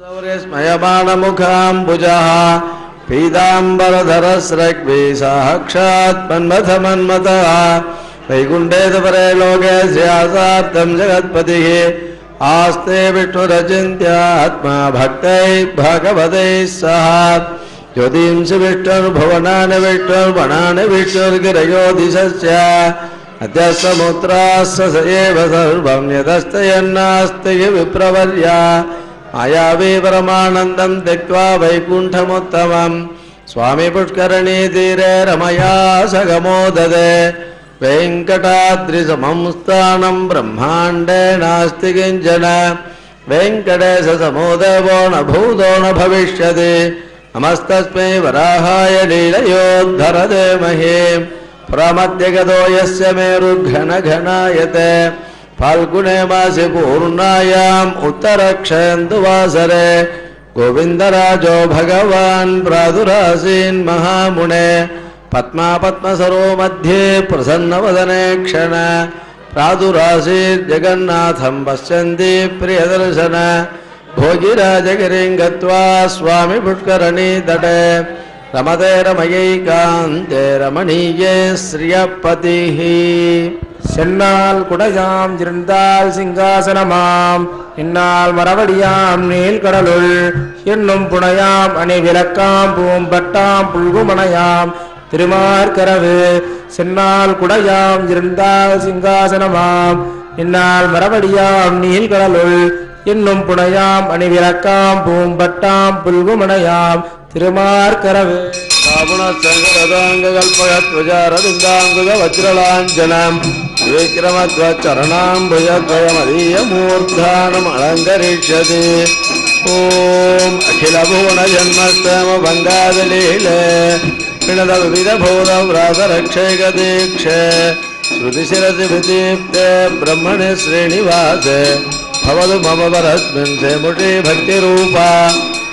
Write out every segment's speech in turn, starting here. सौरेशमयबाणमुखाम्बुजः पीताम्बरधरस्रग्विसहक्षात्मन्मथमन्मतः वैकुण्ठेतपरे लोकेस्यासाब्दं जगत्पतिः आस्ते विष्णुरचिन्त्यात्मा भक्तैः भगवतैः सह ज्योतिंसि विष्णुर्भुवनानि विष्णुर्वनानि विष्णुर्गिरयो दिशश्च अत्यसमुद्रास्स स एव सर्वं यतस्तयन्नास्ति विप्रवर्य मायावी परमानन्दं त्यक्त्वा वैकुण्ठमुत्तमं स्वामी पुष्करणी तीरे रमया सगमोदते वेङ्कटाद्रिसमं स्थानं ब्रह्माण्डे नास्ति किञ्चन वेङ्कटेशसमो देवो न भूतो न भविष्यति नमस्तस्मै वराहाय लीलयोद्धरते महे प्रमद्यगतो यस्य मेरुघनघनायते फाल्गुणे मासे पूर्णायाम् उत्तरक्षयन्तुवासरे गोविन्दराजो भगवान् प्रादुरासीन् महामुने पद्मापद्मसरो मध्ये प्रसन्नवदने क्षण प्रादुरासीन् जगन्नाथं पश्यन्ति प्रियदर्शन भोगिराजगिरिं गत्वा स्वामी पुष्करणी तटे रमते रमयैकान्ते रमणीये श्रियपतिः சென்னால் குடையாம் இருந்தால் சிங்காசனமாம் என்னால் மரவடியாம் நீல் கடலுள் என்னும் புனையாம் அணி விளக்காம் பூம்பட்டாம் புல்குமனையாம் திருமார்கரவு சென்னால் குடையாம் இருந்தால் சிங்காசனமாம் என்னால் மரவடியாம் நீல் கடலுள் என்னும் புனையாம் அணி விளக்காம் பூம்பட்டாம் புல்குமனையாம் திருமார்கரவு வஜ்ரலாஞ்சனம் விக்ரமத்வச்சரணாம்புஜத்வயமதீயமூர்த்தானம் அலங்கரிஷதி ஓம் அகிலபுவன ஜன்மஸ்தம பங்காதலீலே பிணதவிதபூதவ்ராதரக்ஷைகதீக்ஷே ஸ்ருதிசிரசிபிதீப்தே பிரம்மணி ஸ்ரீனிவாசே भवतु मम परस्मिन् से मुटे भक्तिरूपा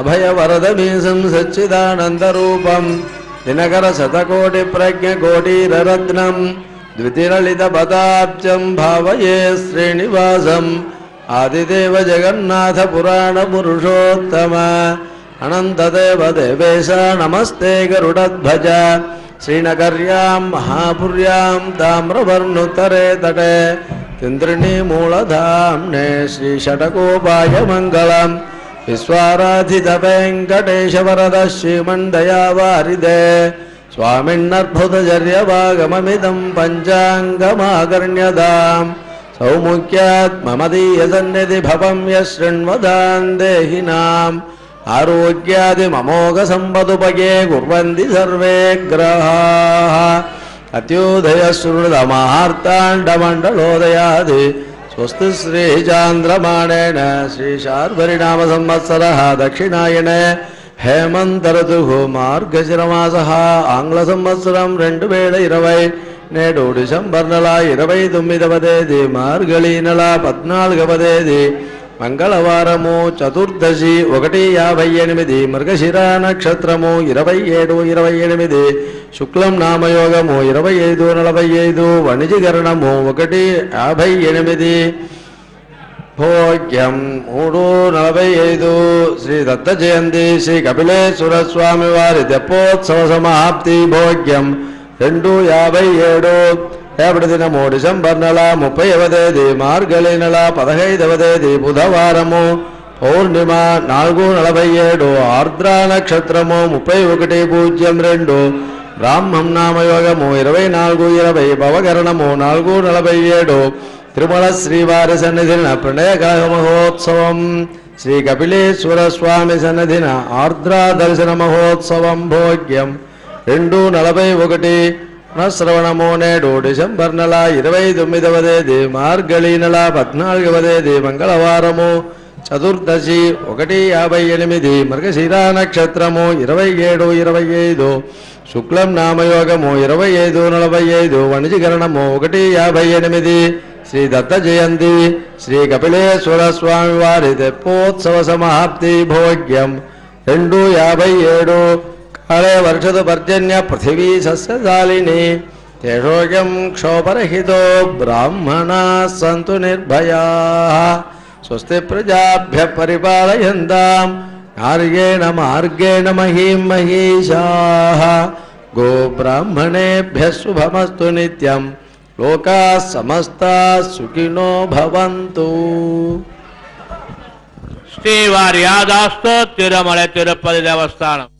अभयवरदमीशं सच्चिदानन्दरूपं दिनकरशतकोटिप्रज्ञकोटिरत्नं द्वितिललितपदाब्जं भावये श्रीनिवासम् आदिदेवजगन्नाथपुराणपुरुषोत्तम अनन्तदेवदेवेश नमस्ते गरुडध्वज श्रीनगर्यां महापुर्यां ताम्रवर्णुतरे तटे तिन्द्रिणी मूलधाम्ने श्रीषटकोपाय मङ्गलं विश्वाराधित वेङ्कटेशवरद श्रीमन्दयावारिदे स्वामिन्नर्भुतचर्यवागममिदं पञ्चाङ्गमाकर्ण्यतां सौमुख्यात् ममदीयसन्निधिभवं यशृण्वतां देहिनाम् आरोग्यादिममोघसम्पदुपगे कुर्वन्ति सर्वे ग्रहाः अत्योदय श्रुणुतमार्ताण्डमण्डलोदयादि स्वस्ति श्रीचान्द्रमाणेन श्रीशार्वरिणाम संवत्सरः दक्षिणायणे हेमन्तऋतुः मार्गशिरमासः आङ्ग्लसंवत्सरं 2020 నేడు డిసెంబర్ 29వ తేదీ మార్గళి నెల 14వ తేదీ మంగళవారము చతుర్దశి 1:58 మృగశిర నక్షత్రము 27-28 శుక్లం నామయోగము 25-45 వణిజికరణము 1:58 భోగ్యం 3:45 శ్రీ దత్త జయంతి శ్రీ కపిలేశ్వర స్వామి వారి తెప్పోత్సవ సమాప్తి భోగ్యం 2:57 రేపటి దినము డిసెంబర్ నెల 30వ తేదీ మార్గళి నెల 15వ తేదీ బుధవారము పౌర్ణిమ 4:47 ఆర్ద్ర నక్షత్రము 31:02 బ్రాహ్మం నామయోగము 24-20 భవకరణము 4:47 తిరుమల శ్రీవారి సన్నిధిన ప్రణయకాయ మహోత్సవం శ్రీ కపిలేశ్వర స్వామి సన్నిధిన ఆర్ద్ర దర్శన మహోత్సవం భోగ్యం 2:41 శ్రవణము నేడు డిసెంబర్ నెల 29వ తేదీ మార్గళి నెల 14వ తేదీ మంగళవారము चतुर्दशि याबै एनिमिदि मृगशीरा नक्षत्रमु 27-25 शुक्लं नामयोगमु 25-45 वणिजगणमु 158 श्री दत्त जयंती श्री कपिलेश्वर स्वामी वारी तेप्पोत्सव समाप्ति भोग्यं 257 काले वर्षद पर्जन्य पृथिवी सस्यशालिनी तेजोग्यं क्षोभरहितो ब्राह्मणाः सन्तु निर्भयाः स्वस्ति प्रजाभ्यः परिपालयन्तां नार्येण मार्गेण महीं महीषाः गो ब्राह्मणेभ्यः शुभमस्तु नित्यं लोकाः समस्ताः सुखिनो भवन्तु। श्रीवार्यादास्तोत्तिरमले तिरुपति देवस्थानम्।